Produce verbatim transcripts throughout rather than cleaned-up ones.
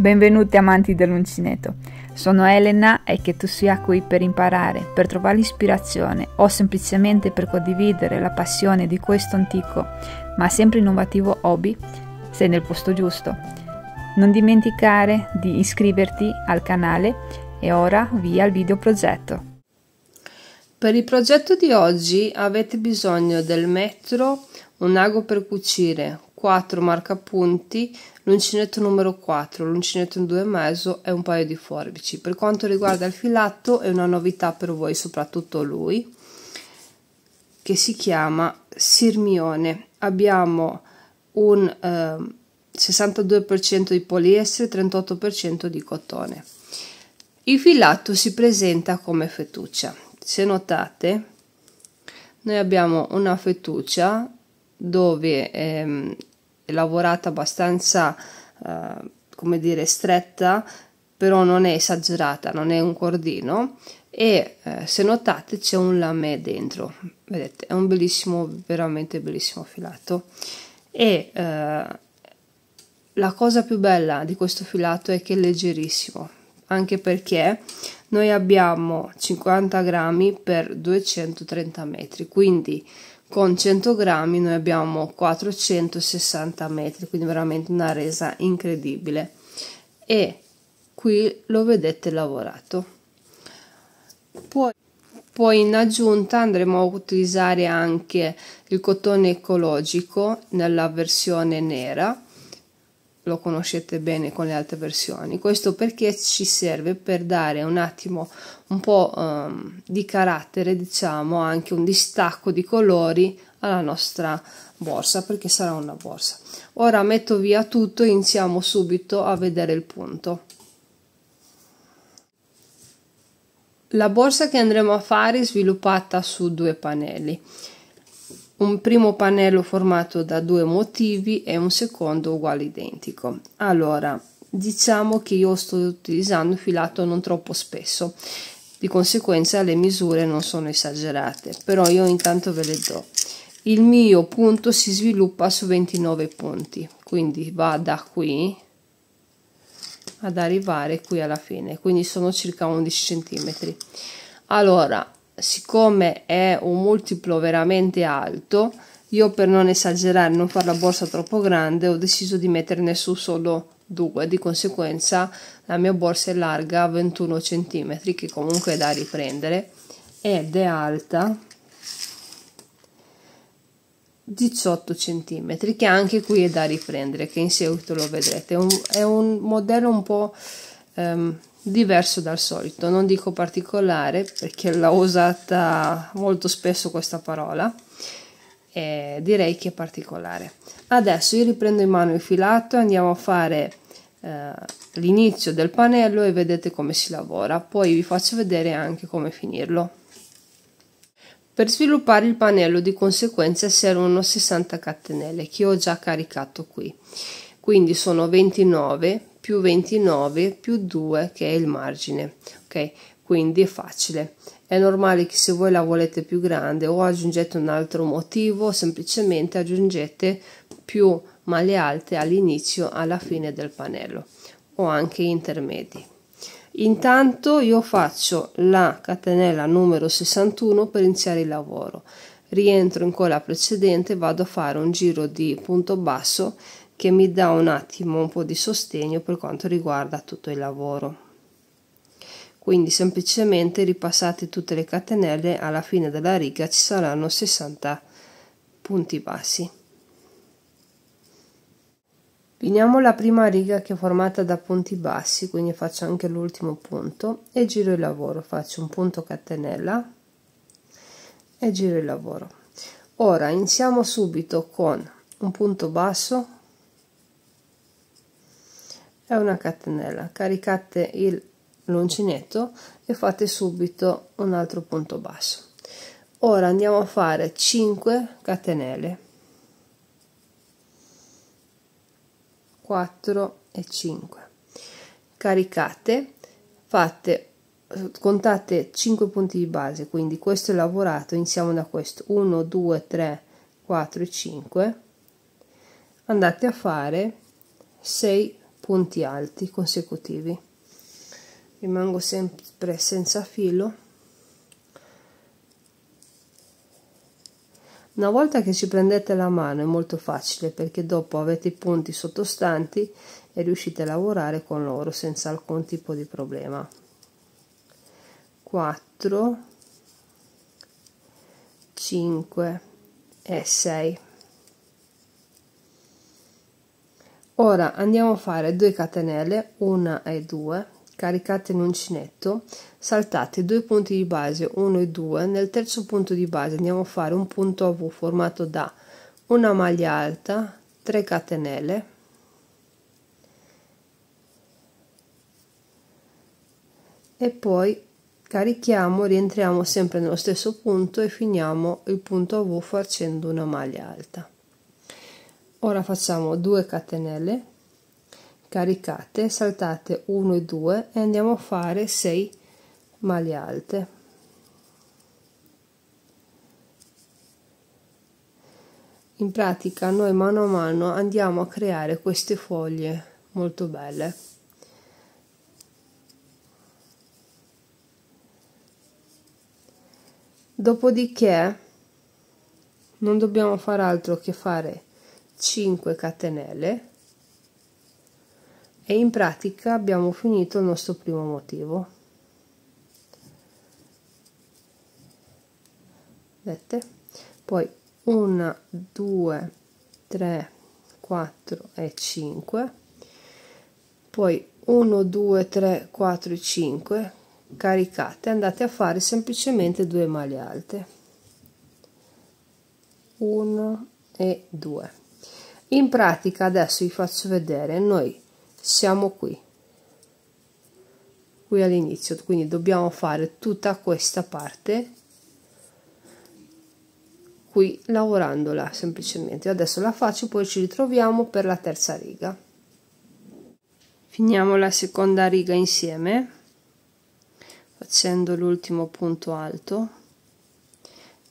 Benvenuti amanti dell'uncinetto, sono Elena e che tu sia qui per imparare, per trovare ispirazione o semplicemente per condividere la passione di questo antico ma sempre innovativo hobby, sei nel posto giusto. Non dimenticare di iscriverti al canale e ora via al video progetto. Per il progetto di oggi avete bisogno del metro, un ago per cucire, quattro marcapunti, l'uncinetto numero quattro, l'uncinetto in due e mezzo e un paio di forbici. Per quanto riguarda il filato è una novità per voi, soprattutto lui, che si chiama Sirmione. Abbiamo un eh, sessantadue per cento di poliestere, trentotto per cento di cotone. Il filato si presenta come fettuccia. Se notate, noi abbiamo una fettuccia dove ehm, è lavorata abbastanza eh, come dire stretta, però non è esagerata, non è un cordino, e eh, se notate c'è un lamè dentro, vedete, è un bellissimo, veramente bellissimo filato. E eh, la cosa più bella di questo filato è che è leggerissimo, anche perché noi abbiamo cinquanta grammi per duecentotrenta metri, quindi con cento grammi noi abbiamo quattrocentosessanta metri, quindi veramente una resa incredibile. E qui lo vedete lavorato. Poi, poi in aggiunta andremo a utilizzare anche il cotone ecologico nella versione nera, lo conoscete bene con le altre versioni. Questo perché ci serve per dare un attimo un po' um, di carattere, diciamo, anche un distacco di colori alla nostra borsa, perché sarà una borsa. Ora metto via tutto e iniziamo subito a vedere il punto. La borsa che andremo a fare è sviluppata su due pannelli. Un primo pannello formato da due motivi e un secondo uguale identico. Allora, diciamo che io sto utilizzando un filato non troppo spesso, di conseguenza le misure non sono esagerate, però io intanto ve le do. Il mio punto si sviluppa su ventinove punti, quindi va da qui ad arrivare qui alla fine, quindi sono circa undici centimetri. Allora, siccome è un multiplo veramente alto, io per non esagerare, non fare la borsa troppo grande, ho deciso di metterne su solo due, di conseguenza la mia borsa è larga ventuno centimetri, che comunque è da riprendere, ed è alta diciotto centimetri, che anche qui è da riprendere, che in seguito lo vedrete. È un, è un modello un po' ehm, diverso dal solito, non dico particolare perché l'ho usata molto spesso questa parola, e direi che è particolare. Adesso io riprendo in mano il filato e andiamo a fare eh, l'inizio del pannello e vedete come si lavora, poi vi faccio vedere anche come finirlo. Per sviluppare il pannello di conseguenza servono sessanta catenelle che ho già caricato qui, quindi sono ventinove più ventinove più due, che è il margine, ok? Quindi è facile. È normale che se voi la volete più grande o aggiungete un altro motivo, semplicemente aggiungete più maglie alte all'inizio, alla fine del pannello, o anche intermedi. Intanto io faccio la catenella numero sessantuno per iniziare il lavoro, rientro in quella precedente, vado a fare un giro di punto basso che mi dà un attimo un po' di sostegno per quanto riguarda tutto il lavoro. Quindi semplicemente ripassate tutte le catenelle, alla fine della riga ci saranno sessanta punti bassi. Finiamo la prima riga che è formata da punti bassi, quindi faccio anche l'ultimo punto e giro il lavoro, faccio un punto catenella e giro il lavoro. Ora iniziamo subito con un punto basso, una catenella, caricate l'uncinetto e fate subito un altro punto basso. Ora andiamo a fare cinque catenelle, quattro e cinque, caricate, fate, contate cinque punti di base, quindi questo è lavorato, iniziamo da questo uno due tre quattro e cinque, andate a fare sei punti alti consecutivi, rimango sempre senza filo. Una volta che ci prendete la mano è molto facile, perché dopo avete i punti sottostanti e riuscite a lavorare con loro senza alcun tipo di problema. quattro, cinque e sei. Ora andiamo a fare due catenelle, una e due, caricate in uncinetto, saltate due punti di base, uno e due, nel terzo punto di base andiamo a fare un punto a V formato da una maglia alta, tre catenelle, e poi carichiamo, rientriamo sempre nello stesso punto e finiamo il punto a V facendo una maglia alta. Ora facciamo due catenelle, caricate, saltate uno e due e andiamo a fare sei maglie alte, in pratica noi mano a mano andiamo a creare queste foglie molto belle. Dopodiché non dobbiamo fare altro che fare cinque catenelle e in pratica abbiamo finito il nostro primo motivo. Vedete? Poi uno, due, tre, quattro e cinque, poi uno, due, tre, quattro e cinque, caricate, andate a fare semplicemente due maglie alte, uno e due. In pratica adesso vi faccio vedere, noi siamo qui qui all'inizio, quindi dobbiamo fare tutta questa parte qui lavorandola semplicemente. Io adesso la faccio, poi ci ritroviamo per la terza riga. Finiamo la seconda riga insieme facendo l'ultimo punto alto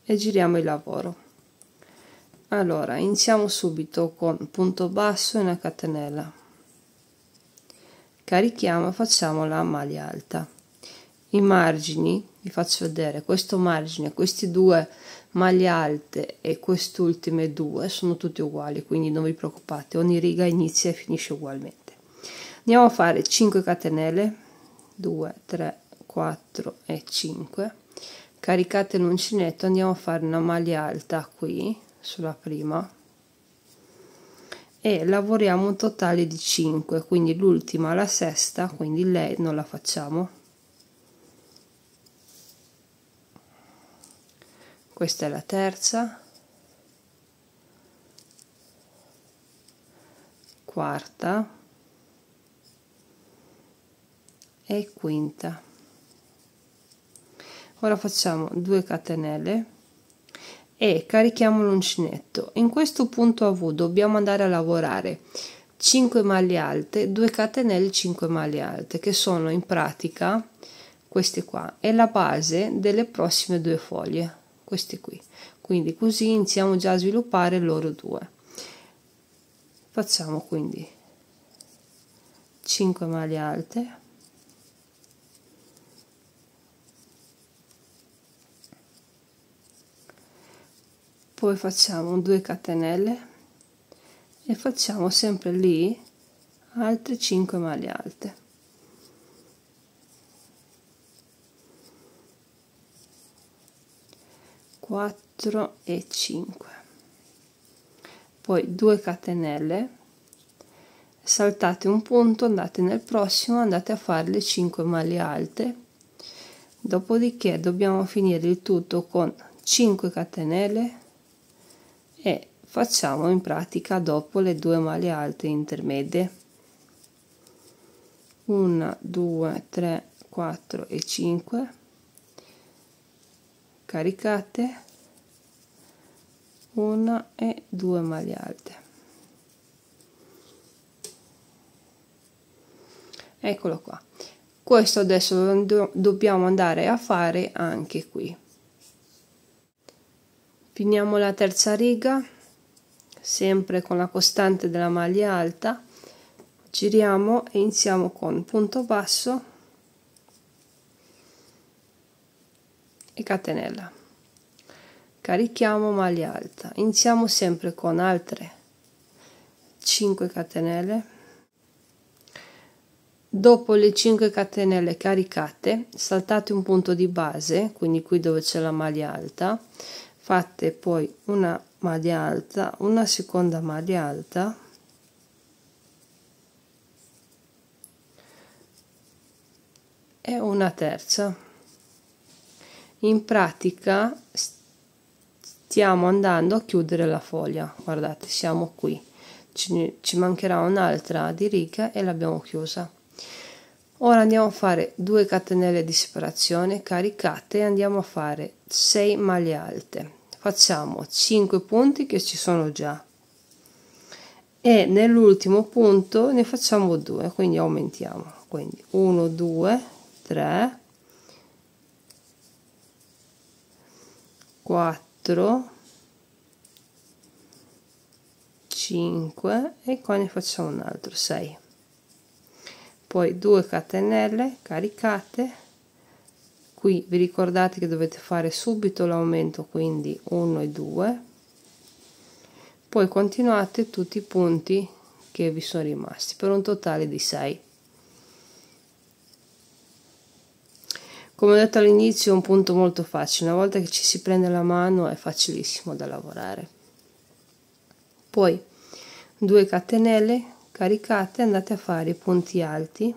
e giriamo il lavoro. Allora iniziamo subito con punto basso e una catenella, carichiamo e facciamo la maglia alta. I margini vi faccio vedere, questo margine, questi due maglie alte e quest'ultime due sono tutti uguali, quindi non vi preoccupate, ogni riga inizia e finisce ugualmente. Andiamo a fare cinque catenelle, due, tre, quattro e cinque, caricate l'uncinetto, andiamo a fare una maglia alta qui sulla prima e lavoriamo un totale di cinque, quindi l'ultima, la sesta, quindi lei non la facciamo, questa è la terza, quarta e quinta. Ora facciamo due catenelle e carichiamo l'uncinetto. In questo punto a V dobbiamo andare a lavorare cinque maglie alte, due catenelle, cinque maglie alte, che sono in pratica queste qua, è la base delle prossime due foglie, queste qui, quindi così iniziamo già a sviluppare loro due. Facciamo quindi cinque maglie alte, poi facciamo due catenelle e facciamo sempre lì altre cinque maglie alte, quattro e cinque, poi due catenelle, saltate un punto, andate nel prossimo, andate a fare le cinque maglie alte, dopodiché dobbiamo finire il tutto con cinque catenelle e facciamo in pratica dopo le due maglie alte intermedie, uno, due, tre, quattro e cinque, caricate, una e due maglie alte. Eccolo qua, questo adesso lo dobbiamo andare a fare anche qui. Finiamo la terza riga sempre con la costante della maglia alta, giriamo e iniziamo con punto basso e catenella, carichiamo maglia alta, iniziamo sempre con altre cinque catenelle. Dopo le cinque catenelle caricate, saltate un punto di base, quindi qui dove c'è la maglia alta, fate poi una maglia alta, una seconda maglia alta, e una terza. In pratica stiamo andando a chiudere la foglia, guardate, siamo qui, ci, ci mancherà un'altra di riga e l'abbiamo chiusa. Ora andiamo a fare due catenelle di separazione, caricate, e andiamo a fare sei maglie alte. Facciamo cinque punti che ci sono già e nell'ultimo punto ne facciamo due, quindi aumentiamo, quindi uno due tre quattro cinque e qua ne facciamo un altro sei. Poi due catenelle caricate, qui vi ricordate che dovete fare subito l'aumento, quindi uno e due, poi continuate tutti i punti che vi sono rimasti per un totale di sei. Come ho detto all'inizio, è un punto molto facile, una volta che ci si prende la mano è facilissimo da lavorare. Poi due catenelle caricate, andate a fare i punti alti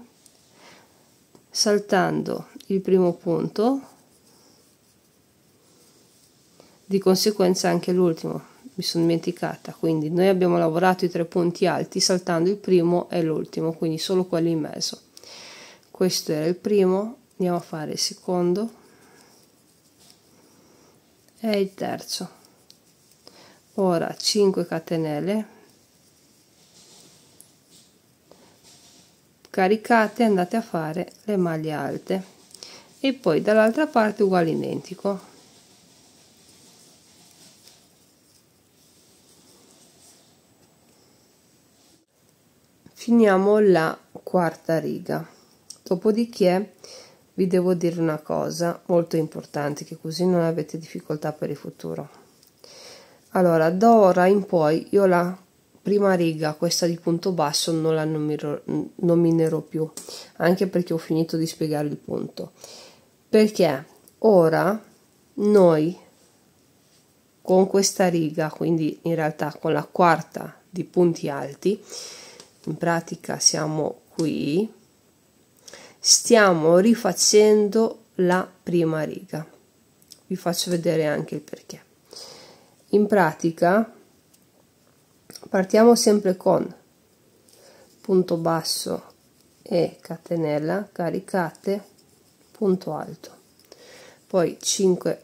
saltando il primo punto, di conseguenza anche l'ultimo, mi sono dimenticata, quindi noi abbiamo lavorato i tre punti alti saltando il primo e l'ultimo, quindi solo quelli in mezzo. Questo era il primo, andiamo a fare il secondo e il terzo. Ora cinque catenelle caricate, andate a fare le maglie alte e poi dall'altra parte uguale identico, finiamo la quarta riga. Dopodiché vi devo dire una cosa molto importante, che così non avete difficoltà per il futuro. Allora, da ora in poi io la prima riga, questa di punto basso, non la nomiro, nominerò più, anche perché ho finito di spiegare il punto, perché ora noi con questa riga, quindi in realtà con la quarta di punti alti, in pratica siamo qui, stiamo rifacendo la prima riga. Vi faccio vedere anche il perché. In pratica partiamo sempre con punto basso e catenella caricate, punto alto, poi cinque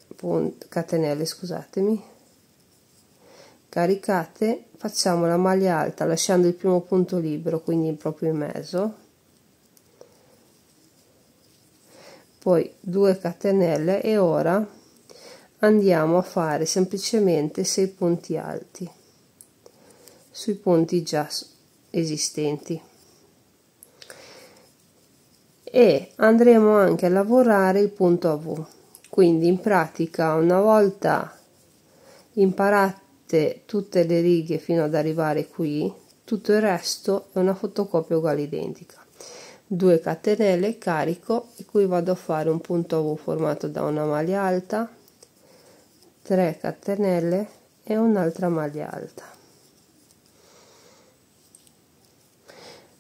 catenelle, scusatemi, caricate, facciamo la maglia alta lasciando il primo punto libero, quindi proprio in mezzo, poi due catenelle e ora andiamo a fare semplicemente sei punti alti sui punti già esistenti e andremo anche a lavorare il punto a V. Quindi in pratica, una volta imparate tutte le righe fino ad arrivare qui, tutto il resto è una fotocopia uguale identica. Due catenelle carico e qui vado a fare un punto a V formato da una maglia alta, tre catenelle e un'altra maglia alta.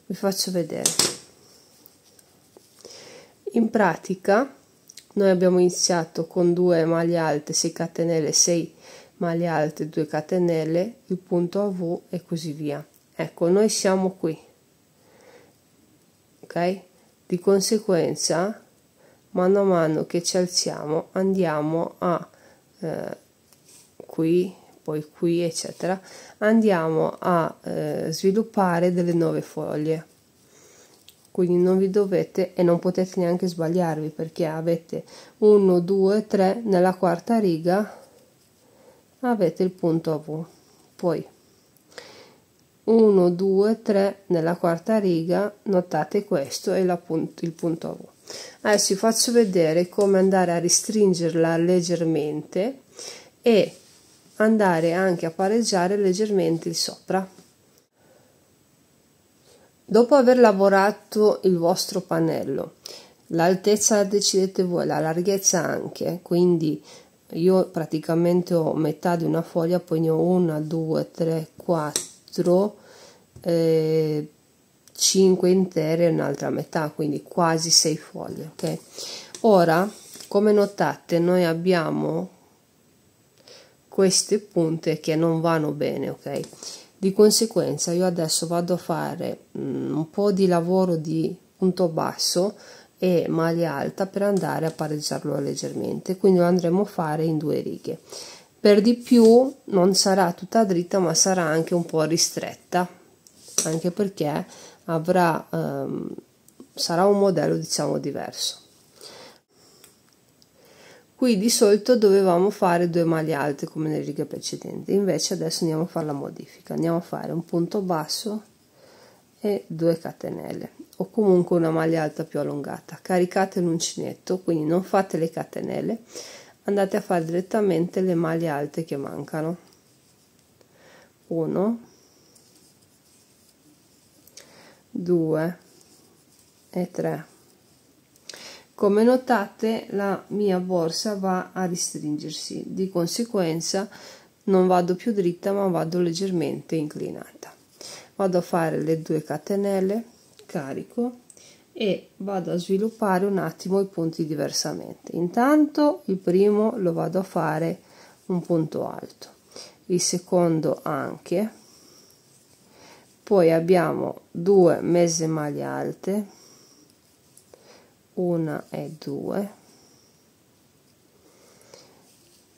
Vi faccio vedere. In pratica noi abbiamo iniziato con due maglie alte, sei catenelle, sei maglie alte, due catenelle, il punto a V e così via. Ecco, noi siamo qui, ok? Di conseguenza, mano a mano che ci alziamo andiamo a eh, qui, poi qui, eccetera, andiamo a eh, sviluppare delle nuove foglie, quindi non vi dovete e non potete neanche sbagliarvi, perché avete uno due tre, nella quarta riga avete il punto a V, poi uno, due, tre nella quarta riga, notate questo è la punto, il punto V. Adesso vi faccio vedere come andare a restringerla leggermente e andare anche a pareggiare leggermente il sopra. Dopo aver lavorato il vostro pannello, l'altezza la decidete voi, la larghezza anche, quindi io praticamente ho metà di una foglia, poi ne ho una, due, tre, quattro, eh, cinque intere e un'altra metà, quindi quasi sei foglie, ok? Ora, come notate, noi abbiamo queste punte che non vanno bene, ok? Di conseguenza io adesso vado a fare mm, un po' di lavoro di punto basso e maglia alta per andare a pareggiarlo leggermente, quindi lo andremo a fare in due righe. Per di più non sarà tutta dritta, ma sarà anche un po' ristretta, anche perché avrà ehm, sarà un modello diciamo diverso. Qui di solito dovevamo fare due maglie alte come nelle righe precedenti, invece adesso andiamo a fare la modifica, andiamo a fare un punto basso e due catenelle, o comunque una maglia alta più allungata. Caricate l'uncinetto, quindi non fate le catenelle, andate a fare direttamente le maglie alte che mancano. Uno, due e tre. Come notate la mia borsa va a restringersi, di conseguenza non vado più dritta ma vado leggermente inclinata. Vado a fare le due catenelle, carico e vado a sviluppare un attimo i punti diversamente. Intanto il primo lo vado a fare un punto alto, il secondo anche, poi abbiamo due mezze maglie alte, una e due,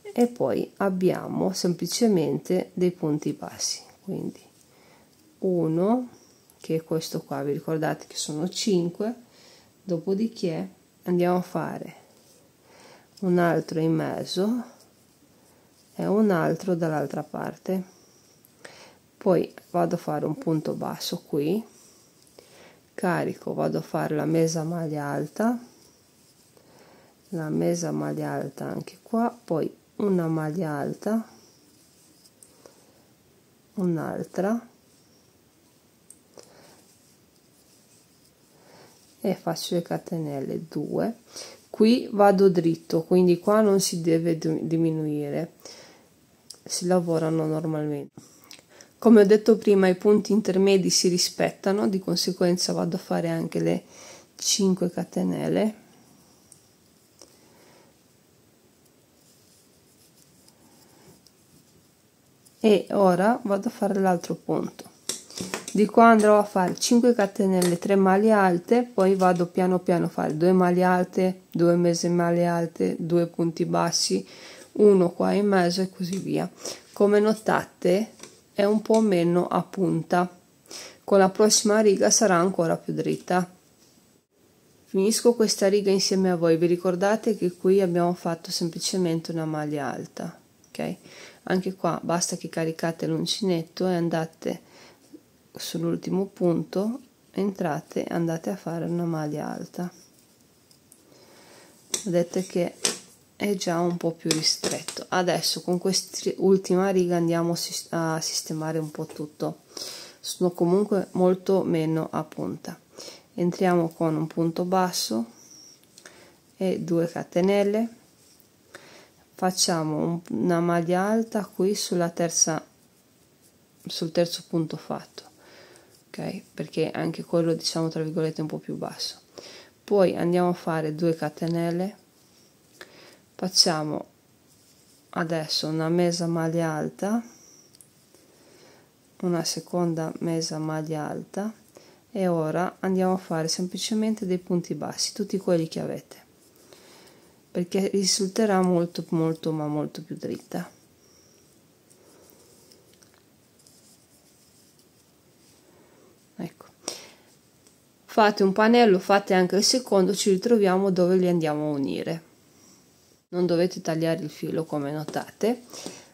e poi abbiamo semplicemente dei punti bassi, quindi uno, che è questo qua, vi ricordate che sono cinque, dopodiché andiamo a fare un altro in mezzo e un altro dall'altra parte, poi vado a fare un punto basso qui, carico, vado a fare la mezza maglia alta, la mezza maglia alta anche qua, poi una maglia alta, un'altra, e faccio le catenelle due. Qui vado dritto, quindi qua non si deve diminuire, si lavorano normalmente. Come ho detto prima, i punti intermedi si rispettano, di conseguenza vado a fare anche le cinque catenelle e ora vado a fare l'altro punto. Di qua andrò a fare cinque catenelle, tre maglie alte, poi vado piano piano a fare due maglie alte, due mezze maglie alte, due punti bassi, uno qua in mezzo e così via. Come notate è un po' meno a punta, con la prossima riga sarà ancora più dritta. Finisco questa riga insieme a voi, vi ricordate che qui abbiamo fatto semplicemente una maglia alta, ok? Anche qua basta che caricate l'uncinetto e andate sull'ultimo punto, entrate e andate a fare una maglia alta. Vedete che è già un po' più ristretto. Adesso con quest'ultima riga andiamo a sistemare un po' tutto, sono comunque molto meno a punta. Entriamo con un punto basso e due catenelle, facciamo una maglia alta qui sulla terza, sul terzo punto fatto, ok, perché anche quello diciamo tra virgolette è un po' più basso, poi andiamo a fare due catenelle, facciamo adesso una mezza maglia alta, una seconda mezza maglia alta e ora andiamo a fare semplicemente dei punti bassi, tutti quelli che avete, perché risulterà molto molto ma molto più dritta. Ecco, fate un pannello, fate anche il secondo, ci ritroviamo dove li andiamo a unire. Non dovete tagliare il filo come notate,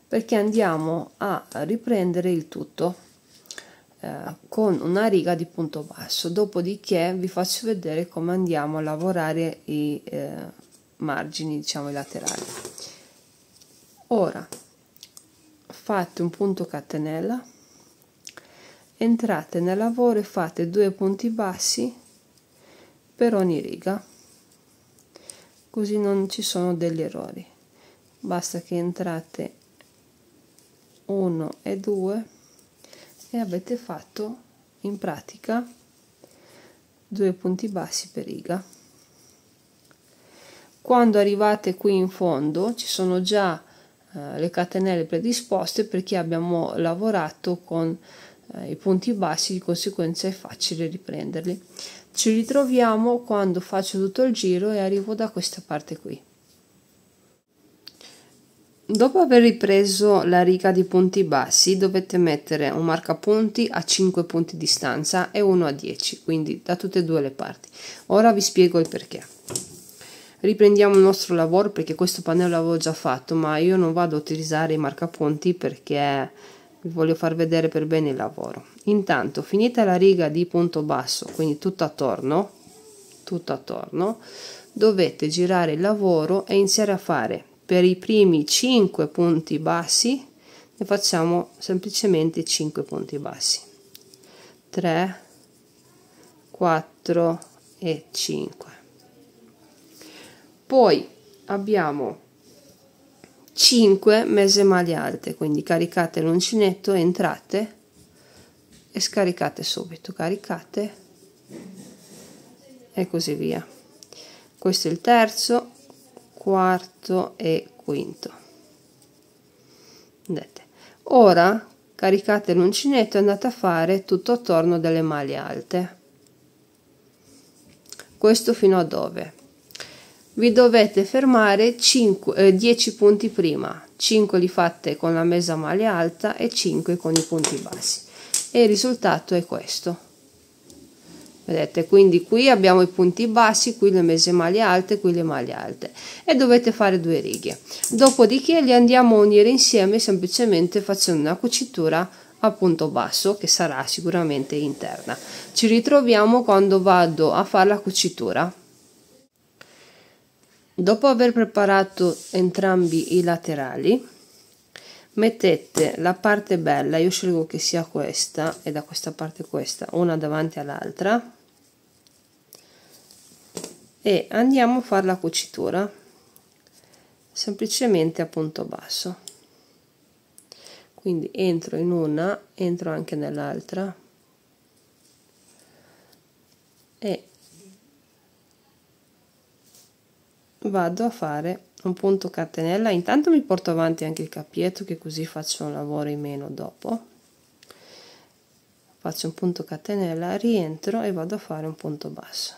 perché andiamo a riprendere il tutto. eh, con una riga di punto basso, dopodiché vi faccio vedere come andiamo a lavorare i eh, margini, diciamo i laterali. Ora fate un punto catenella, entrate nel lavoro e fate due punti bassi per ogni riga, così non ci sono degli errori. Basta che entrate uno e due e avete fatto in pratica due punti bassi per riga. Quando arrivate qui in fondo ci sono già eh, le catenelle predisposte, perché abbiamo lavorato con eh, i punti bassi, di conseguenza è facile riprenderli. Ci ritroviamo quando faccio tutto il giro e arrivo da questa parte qui. Dopo aver ripreso la riga di punti bassi dovete mettere un marcapunti a cinque punti di distanza e uno a dieci, quindi da tutte e due le parti. Ora vi spiego il perché. Riprendiamo il nostro lavoro, perché questo pannello l'avevo già fatto, ma io non vado a utilizzare i marcapunti perché vi voglio far vedere per bene il lavoro. Intanto, finita la riga di punto basso, quindi tutto attorno, tutto attorno, dovete girare il lavoro e iniziare a fare per i primi cinque punti bassi. Ne facciamo semplicemente cinque punti bassi, tre, quattro e cinque. Poi abbiamo cinque mese maglie alte, quindi caricate l'uncinetto, entrate e scaricate subito, caricate e così via. Questo è il terzo, quarto e quinto. Vedete? Ora caricate l'uncinetto e andate a fare tutto attorno delle maglie alte, questo fino a dove vi dovete fermare cinque, eh, dieci punti prima. Cinque li fate con la mesa maglia alta e cinque con i punti bassi, e il risultato è questo. Vedete? Quindi qui abbiamo i punti bassi, qui le mese maglie alte, qui le maglie alte, e dovete fare due righe. Dopodiché li andiamo a unire insieme semplicemente facendo una cucitura a punto basso, che sarà sicuramente interna. Ci ritroviamo quando vado a fare la cucitura. Dopo aver preparato entrambi i laterali, mettete la parte bella, io scelgo che sia questa, e da questa parte questa, una davanti all'altra, e andiamo a fare la cucitura semplicemente a punto basso. Quindi entro in una, entro anche nell'altra e vado a fare un punto catenella. Intanto mi porto avanti anche il cappietto, che così faccio un lavoro in meno dopo. Faccio un punto catenella, rientro e vado a fare un punto basso,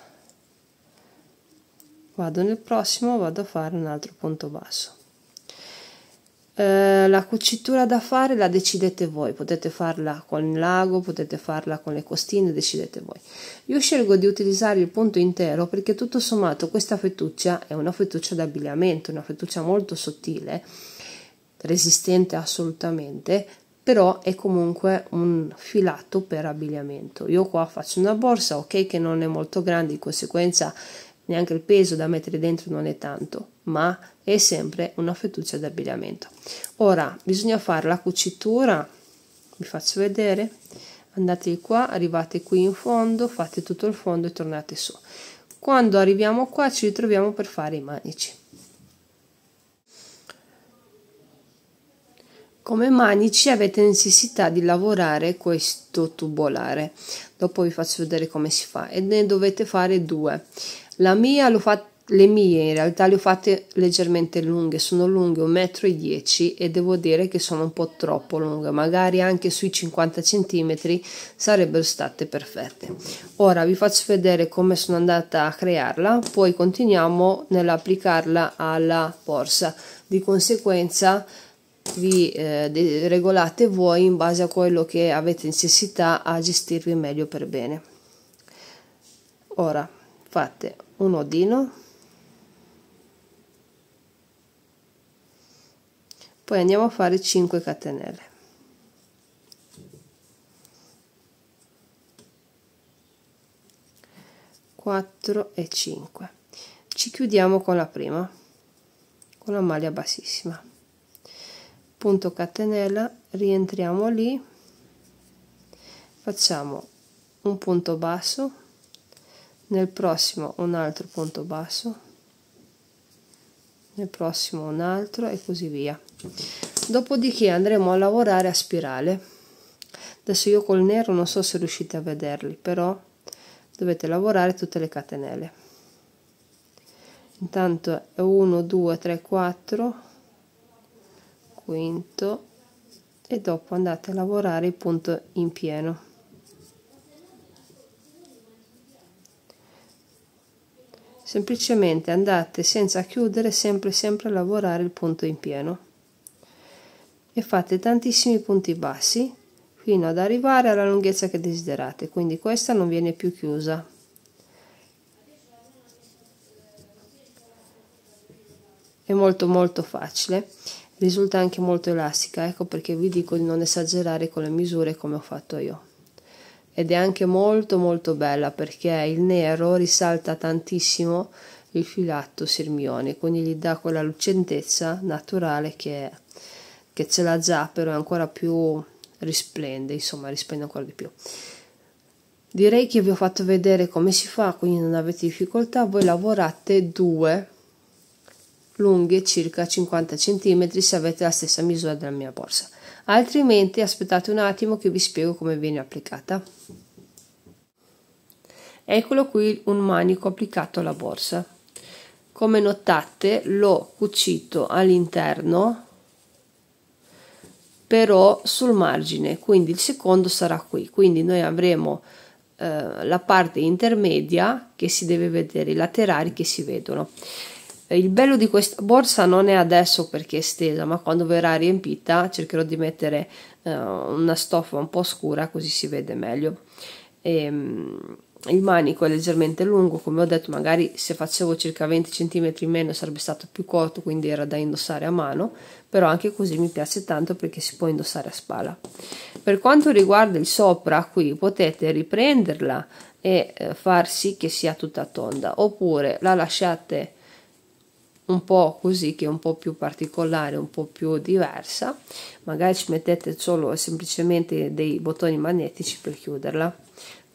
vado nel prossimo, vado a fare un altro punto basso. Eh, la cucitura da fare la decidete voi, potete farla con il lago, potete farla con le costine, decidete voi. Io scelgo di utilizzare il punto intero perché tutto sommato questa fettuccia è una fettuccia d'abbigliamento, una fettuccia molto sottile, resistente assolutamente, però è comunque un filato per abbigliamento. Io qua faccio una borsa, ok, che non è molto grande, di conseguenza neanche il peso da mettere dentro non è tanto, ma è sempre una fettuccia d'abbigliamento. Ora bisogna fare la cucitura, vi faccio vedere, andate qua, arrivate qui in fondo, fate tutto il fondo e tornate su. Quando arriviamo qua ci ritroviamo per fare i manici. Come manici avete necessità di lavorare questo tubolare, dopo vi faccio vedere come si fa, e ne dovete fare due. La mia l'ho fatta, le mie in realtà le ho fatte leggermente lunghe, sono lunghe un metro e dieci e devo dire che sono un po' troppo lunghe, magari anche sui cinquanta centimetri sarebbero state perfette. Ora vi faccio vedere come sono andata a crearla, poi continuiamo nell'applicarla alla borsa, di conseguenza vi eh, regolate voi in base a quello che avete necessità a gestirvi meglio per bene. Ora fate un nodino, poi andiamo a fare cinque catenelle, quattro e cinque. Ci chiudiamo con la prima, con la maglia bassissima, punto catenella, rientriamo lì, facciamo un punto basso, nel prossimo un altro punto basso, nel prossimo un altro e così via. Dopodiché andremo a lavorare a spirale. Adesso io col nero non so se riuscite a vederli, però dovete lavorare tutte le catenelle. Intanto è uno, due, tre, quattro, quinto, e dopo andate a lavorare il punto in pieno. Semplicemente andate senza chiudere, sempre sempre a lavorare il punto in pieno e fate tantissimi punti bassi fino ad arrivare alla lunghezza che desiderate, quindi questa non viene più chiusa. È molto molto facile, risulta anche molto elastica, ecco perché vi dico di non esagerare con le misure come ho fatto io. Ed è anche molto molto bella perché il nero risalta tantissimo il filato Sirmione, quindi gli dà quella lucentezza naturale che, che ce l'ha già, però è ancora più risplende, insomma risplende ancora di più. Direi che vi ho fatto vedere come si fa, quindi non avete difficoltà. Voi lavorate due lunghe circa cinquanta centimetri se avete la stessa misura della mia borsa, altrimenti aspettate un attimo che vi spiego come viene applicata. Eccolo qui un manico applicato alla borsa. Come notate l'ho cucito all'interno però sul margine, quindi il secondo sarà qui, quindi noi avremo eh, la parte intermedia che si deve vedere, i laterali che si vedono. Il bello di questa borsa non è adesso perché è stesa, ma quando verrà riempita cercherò di mettere eh, una stoffa un po' scura così si vede meglio. E, mh, il manico è leggermente lungo, come ho detto, magari se facevo circa venti centimetri in meno sarebbe stato più corto, quindi era da indossare a mano, però anche così mi piace tanto perché si può indossare a spalla. Per quanto riguarda il sopra, qui potete riprenderla e eh, far sì che sia tutta tonda, oppure la lasciate un po' così che è un po' più particolare, un po' più diversa, magari ci mettete solo e semplicemente dei bottoni magnetici per chiuderla.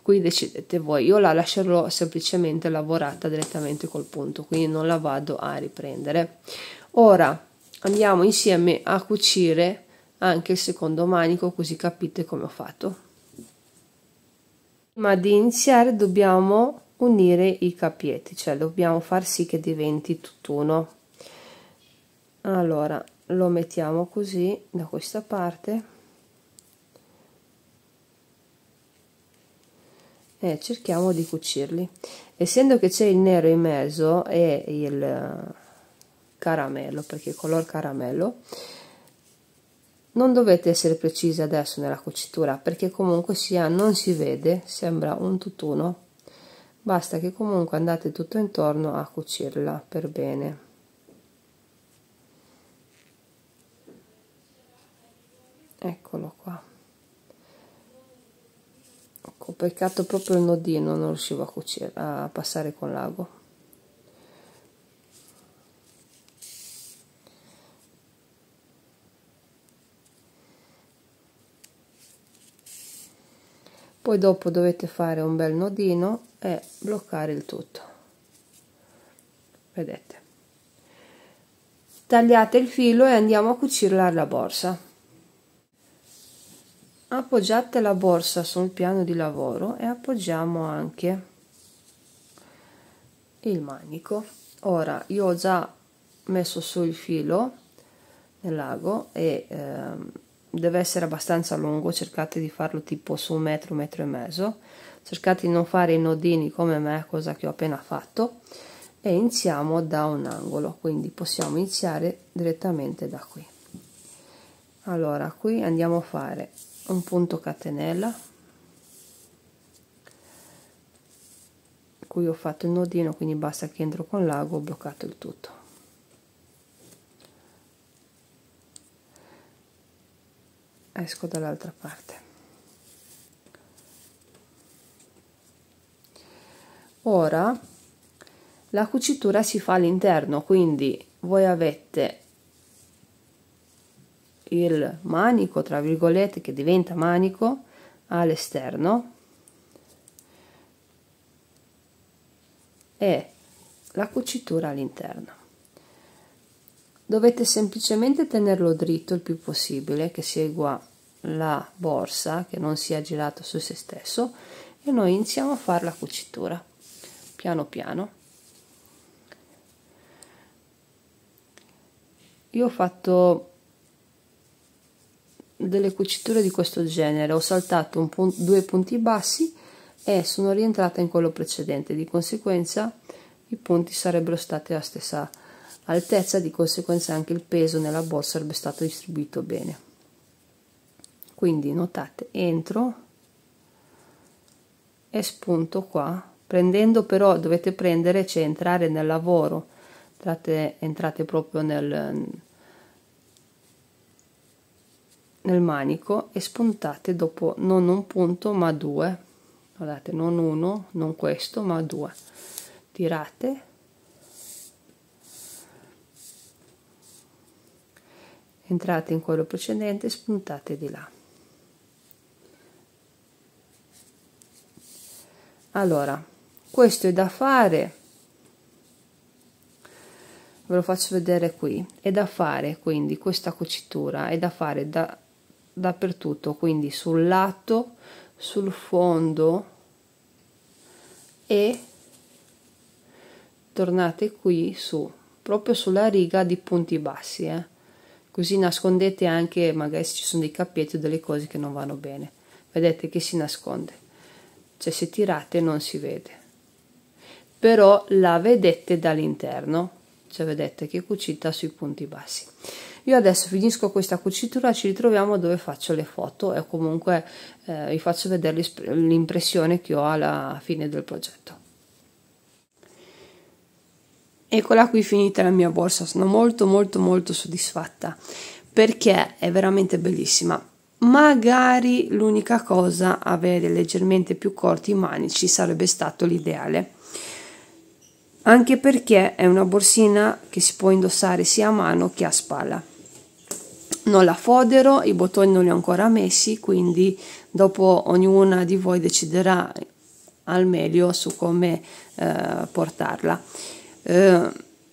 Qui decidete voi, io la lascerò semplicemente lavorata direttamente col punto, quindi non la vado a riprendere. Ora andiamo insieme a cucire anche il secondo manico, così capite come ho fatto. Prima di iniziare dobbiamo unire i cappietti, cioè dobbiamo far sì che diventi tutt'uno. Allora lo mettiamo così da questa parte e cerchiamo di cucirli. Essendo che c'è il nero in mezzo e il caramello, perché color caramello, non dovete essere precisi adesso nella cucitura, perché comunque sia non si vede, sembra un tutt'uno, basta che comunque andate tutto intorno a cucirla per bene. Eccolo qua. Ho peccato proprio il nodino, non riuscivo a, cucire, a passare con l'ago. Poi dopo dovete fare un bel nodino e bloccare il tutto, vedete. Tagliate il filo e andiamo a cucirla alla borsa. Appoggiate la borsa sul piano di lavoro e appoggiamo anche il manico. Ora io ho già messo sul filo nell'ago e eh, deve essere abbastanza lungo, cercate di farlo tipo su un metro, metro e mezzo, cercate di non fare i nodini come me, cosa che ho appena fatto, e iniziamo da un angolo, quindi possiamo iniziare direttamente da qui. Allora qui andiamo a fare un punto catenella, qui ho fatto il nodino, quindi basta che entro con l'ago, ho bloccato il tutto. Esco dall'altra parte. Ora la cucitura si fa all'interno, quindi voi avete il manico, tra virgolette, che diventa manico all'esterno e la cucitura all'interno. Dovete semplicemente tenerlo dritto il più possibile, che segua la borsa, che non sia girato su se stesso, e noi iniziamo a fare la cucitura piano piano. Io ho fatto delle cuciture di questo genere, ho saltato un pun- due punti bassi e sono rientrata in quello precedente, di conseguenza i punti sarebbero stati alla stessa altezza, di conseguenza anche il peso nella borsa sarebbe stato distribuito bene. Quindi notate, entro e spunto qua, prendendo però, dovete prendere, cioè entrare nel lavoro, entrate, entrate proprio nel nel manico e spuntate dopo non un punto ma due, guardate, non uno, non questo, ma due, tirate, entrate in quello precedente e spuntate di là. Allora, questo è da fare, ve lo faccio vedere qui, è da fare, quindi questa cucitura è da fare da dappertutto, quindi sul lato, sul fondo, e tornate qui su, proprio sulla riga di punti bassi, eh? Così nascondete anche magari se ci sono dei cappietti o delle cose che non vanno bene, vedete che si nasconde, cioè se tirate non si vede, però la vedete dall'interno, cioè vedete che è cucita sui punti bassi. Io adesso finisco questa cucitura, ci ritroviamo dove faccio le foto e comunque eh, vi faccio vedere l'impressione che ho alla fine del progetto. Eccola qui finita la mia borsa, sono molto molto molto soddisfatta perché è veramente bellissima. Magari l'unica cosa, avere leggermente più corti i manici sarebbe stato l'ideale, anche perché è una borsina che si può indossare sia a mano che a spalla. Non la fodero, i bottoni non li ho ancora messi, quindi dopo ognuna di voi deciderà al meglio su come eh, portarla. Eh,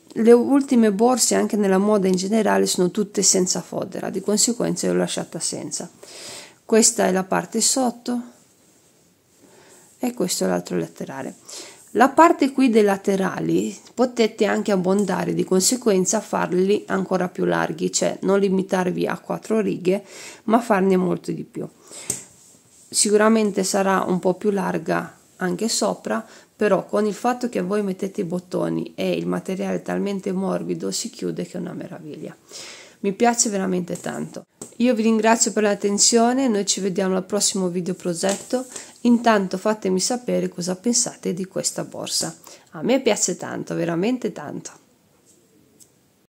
le ultime borse, anche nella moda in generale, sono tutte senza fodera, di conseguenza io l'ho lasciata senza. Questa è la parte sotto e questo è l'altro laterale. La parte qui dei laterali potete anche abbondare, di conseguenza farli ancora più larghi, cioè non limitarvi a quattro righe ma farne molto di più. Sicuramente sarà un po' più larga anche sopra, però con il fatto che voi mettete i bottoni e il materiale è talmente morbido, si chiude, che è una meraviglia. Mi piace veramente tanto. Io vi ringrazio per l'attenzione, noi ci vediamo al prossimo video progetto. Intanto fatemi sapere cosa pensate di questa borsa. A me piace tanto, veramente tanto.